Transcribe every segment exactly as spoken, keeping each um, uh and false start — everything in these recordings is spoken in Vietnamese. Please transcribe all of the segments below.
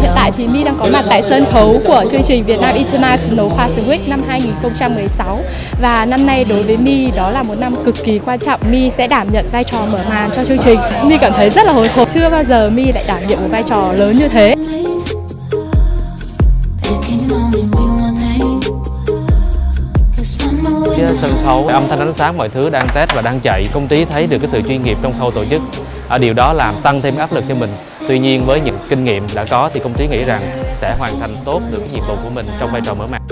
Hiện tại thì My đang có mặt tại sân khấu của chương trình Vietnam International Fashion Week năm hai nghìn không trăm mười sáu. Và năm nay đối với My đó là một năm cực kỳ quan trọng. My sẽ đảm nhận vai trò mở màn cho chương trình. My cảm thấy rất là hồi hộp, chưa bao giờ My lại đảm nhận một vai trò lớn như thế. Sân khấu, âm thanh, ánh sáng, mọi thứ đang test và đang chạy. Công ty thấy được cái sự chuyên nghiệp trong khâu tổ chức. Ở điều đó làm tăng thêm áp lực cho mình. Tuy nhiên với những kinh nghiệm đã có thì công ty nghĩ rằng sẽ hoàn thành tốt được nhiệm vụ của mình trong vai trò mở màn.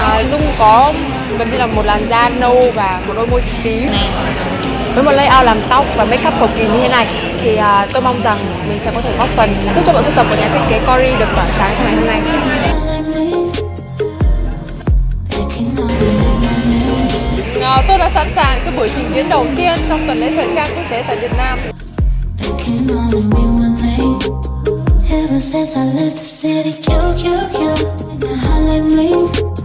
À, Dung có gần như là một làn da nâu và một đôi môi tím với một layout làm tóc và make up cầu kỳ như thế này thì à, tôi mong rằng mình sẽ có thể góp phần giúp cho bộ sưu tập của nhà thiết kế Cori được tỏa sáng trong ngày hôm nay. À, tôi đã sẵn sàng cho buổi trình diễn đầu tiên trong tuần lễ thời trang quốc tế tại Việt Nam.